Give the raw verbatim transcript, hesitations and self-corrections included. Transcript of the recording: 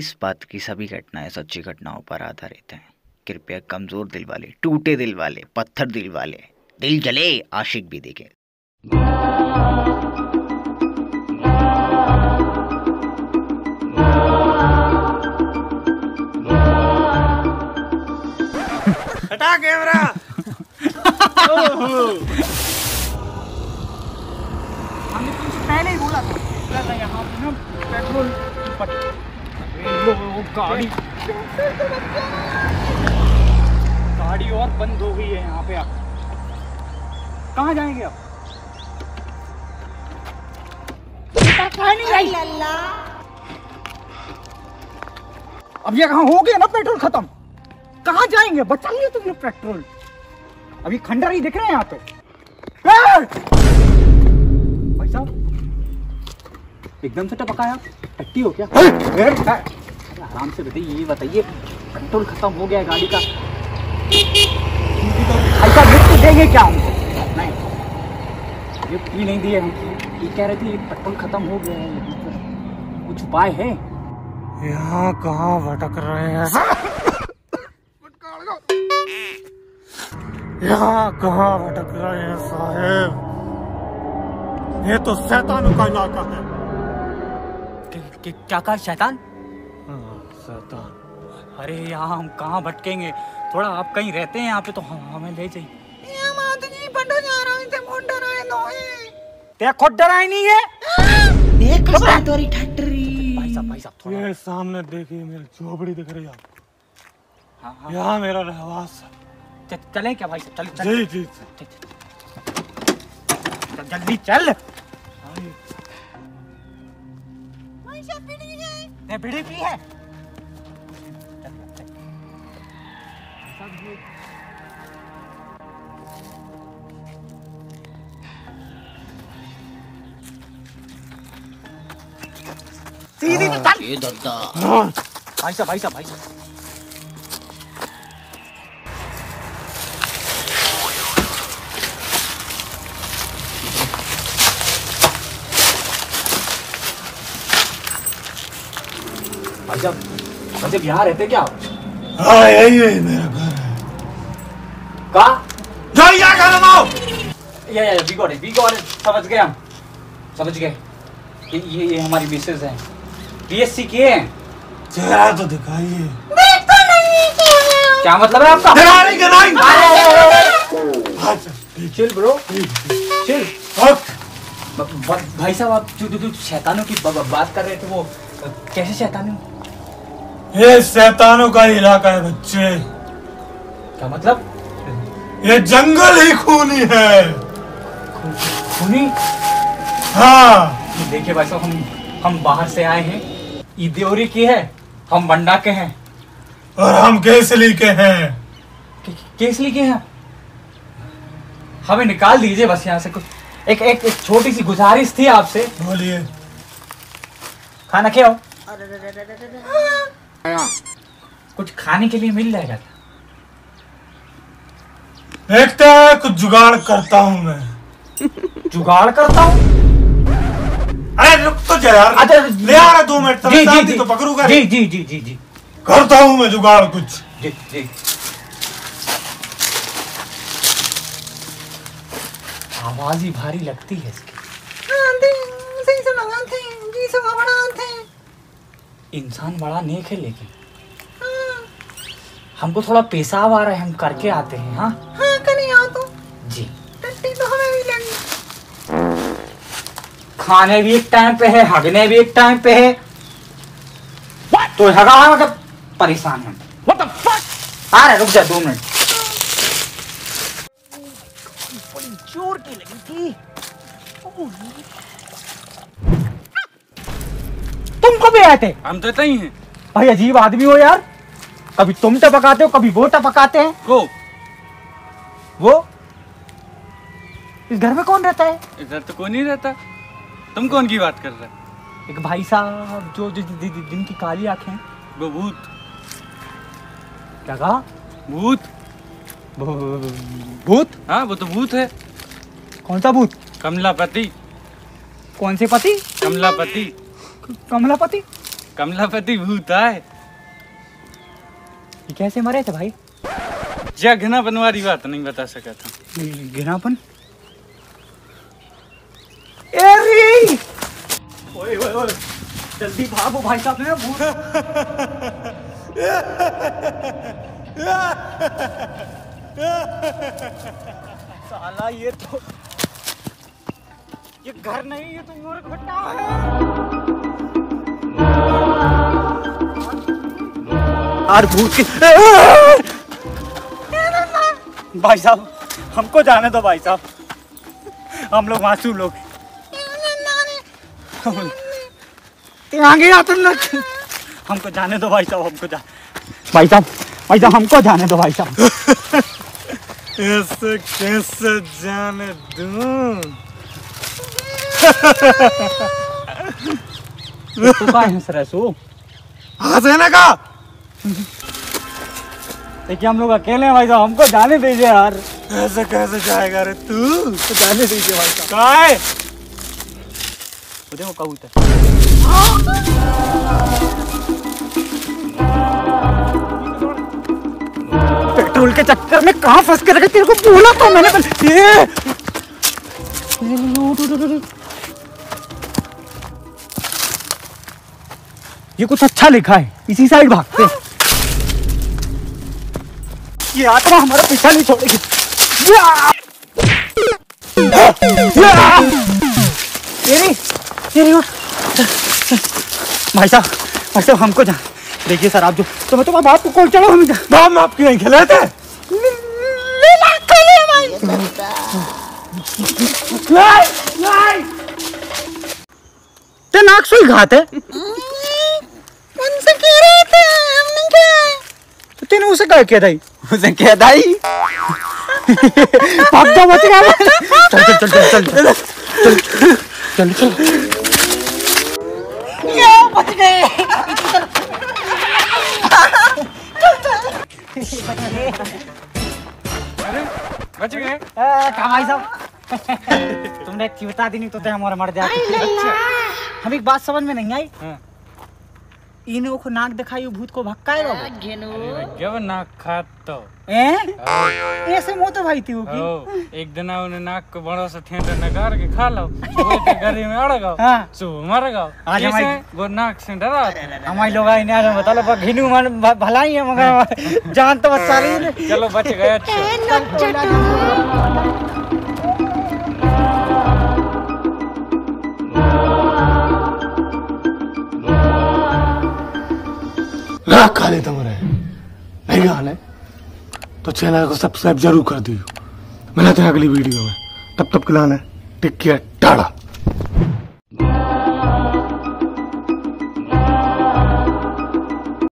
इस बात की सभी घटनाएं सच्ची घटनाओं पर आधारित हैं। कृपया कमज़ोर दिल वाले, टूटे दिल वाले, पत्थर दिल वाले, दिल जले आशिक भी देखे। हटा कैमरा। हमने तुमसे पहले ही बोला था यहाँ पे ना पेट्रोल वो गाड़ी गाड़ी और बंद हो गई है। यहाँ पे आप कहाँ जाएंगे? आप अब ये कहाँ हो गया ना पेट्रोल खत्म, कहाँ जाएंगे? बचा लिया तुमने पेट्रोल। अभी खंडर ही दिख रहे हैं यहाँ पे। भाई साहब एकदम से टपकाया, टट्टी हो क्या? आराम से बताइए, ये बताइए पेट्रोल खत्म हो गया है गाड़ी का, ऐसा गिफ्ट देंगे क्या हमको? नहीं, गिफ्ट भी नहीं दिए हमको। ये कह रहे थे पेट्रोल खत्म हो गया है, कुछ उपाय है? यहाँ कहाँ भटक रहे हैं, यहाँ कहाँ भटक रहे हैं साहेब? ये तो शैतानों का इलाका है। क्या कहा? शैतान? हाँ, शैतान। अरे यहाँ हम कहाँ भटकेंगे? थोड़ा आप कहीं रहते हैं यहाँ पे तो हम, हमें ले जाइए। नहीं है देख भाई साहब, भाई साहब ये सामने देखिए मेरी झोपड़ी दिख रही है। हाँ, यहाँ मेरा रहवास है। चलें क्या भाई साहब? चल जी जी जल्दी चल। भाई साहब बीड़ी है, बीड़ी पी है। सीधी तो चल। ये दद्दा भाई साहब, भाई साहब भाई साहब जब यहाँ रहते क्या आप? हाँ यही है मेरा घर है। कहाँ? यहाँ घर बनाओ। Yeah yeah be got it, be got it. समझ गए हम, समझ गए। ये ये, ये हमारी मिसेज हैं, बीएससी किए हैं। चेहरा तो दिखाइए। देखता नहीं क्या? क्या मतलब है आपका? दिखाने का नहीं। Chill bro, chill. भाई साहब आप जो शैतानों की बात कर रहे थे वो कैसे शैतान है? ये शैतानों का इलाका है बच्चे। क्या मतलब? ये जंगल ही खूनी है। खूनी? हाँ। देखिए भाई साहब हम हम बाहर से आए हैं, इदेवरी की है, हम बंडा के हैं और हम केसली के हैं। के, केसली के हैं? हमें निकाल दीजिए बस यहाँ से। कुछ एक एक, एक छोटी सी गुजारिश थी आपसे। बोलिए। खाना क्या हो? कुछ खाने के लिए मिल जाएगा? देखते हैं, कुछ जुगाड़ करता हूँ मैं। जुगाड़ करता हूँ? अरे रुक तो जा यार। अच्छा ले आ रहा दो मिनट। जी जी जी तो पकड़ूंगा। जी जी जी जी जी करता हूँ मैं जुगाड़ कुछ। जी जी आवाज ही भारी लगती है इसकी। इंसान बड़ा नेक है लेकिन हाँ। हमको थोड़ा पेशाब आ रहा है, हम करके आते हैं। हाँ हाँ कहीं आओ तो जी। टट्टी तो हमें भी लगी। खाने भी एक टाइम पे है, हगने भी एक टाइम पे है। What? तो हगा है मतलब परेशान है। What the fuck? आ रहा रुक जा दो मिनट। बड़ी जोर की लगी थी। थे। हम तो नहीं हैं। भाई अजीब आदमी हो यार, कभी तुम टपकाते हो कभी वो टपकाते हैं। को वो इस घर में कौन रहता है? इधर तो कोई नहीं रहता। तुम कौन की बात कर रहे हो? एक भाई साहब जो जिनकी काली आंखें हैं। वो भूत। क्या कहा? भूत। भूत? हाँ वो तो भूत है। कौन सा भूत? कमलापति। कौन से पति? कमलापति। कमलापति कमलापति भूत आए। कैसे मरे थे भाई? जा घनापन वाली बात नहीं बता सका था। घनापन? ओए ओए ओए जल्दी भागो भाई साहब ने भूत। साला ये तो ये घर नहीं, ये तो नरक बना है। यार भूत की भाई साहब हमको जाने दो भाई साहब, हम लोग मासूम लोग। हमको जाने दो भाई साहब, हमको जा भाई साहब भाई साहब हमको जाने दो भाई साहब। ऐसे कैसे जाने दूं? तू क्या हंस रहा है? सो हंसने का देखिए, हम लोग अकेले हैं भाई साहब, हमको जाने दीजिए यार। ऐसे कैसे जाएगा रे तू? तो जाने दीजिए भाई साहब। देखो कबूतर। पेट्रोल के चक्कर में कहाँ फंस के रखे, तेरे को बोला तो मैंने। ये ये कुछ अच्छा लिखा है, इसी साइड भागते। ये आत्मा हमारा पीछा नहीं छोड़ेगी। भाई साहब भाई साहब हमको जा देखिए सर, आप जो तो मैं तुम्हारे बाप को कॉल चलो हम बाप में आपकी नहीं खिलाते। नाक सुई घात है तेने, उसे क्या कह दाई? उसे कह दाई बाप तो बच रहा है। चल चल चल चल चल चल चल चल बच गए। अरे बच गए भाई साहब, तुमने चिवता दी नहीं तो हमारा मर जाते। हम एक बात समझ में नहीं आई, इन्हों को नाक दिखाई भूत को भक्काएगा। जब नाक खात तो ऐसे मुँह तो भाई थी होगी। एक दिन उन्हें नाक को बड़ो से ठेंडा नगार के खा लो, गरी में अड़ गओ, सुबह मर गओ। वो नाक से डरा हमारे लोग आए ना, बता लो घिनू मन भलाई है मगर जान तो बस सारी। चलो बच गए। नाक खा लेता मरे नहीं गाल है तो चैनल को सब्सक्राइब जरूर कर दीजिए। मिलते हैं अगली वीडियो में, तब तक के लिए टेक केयर।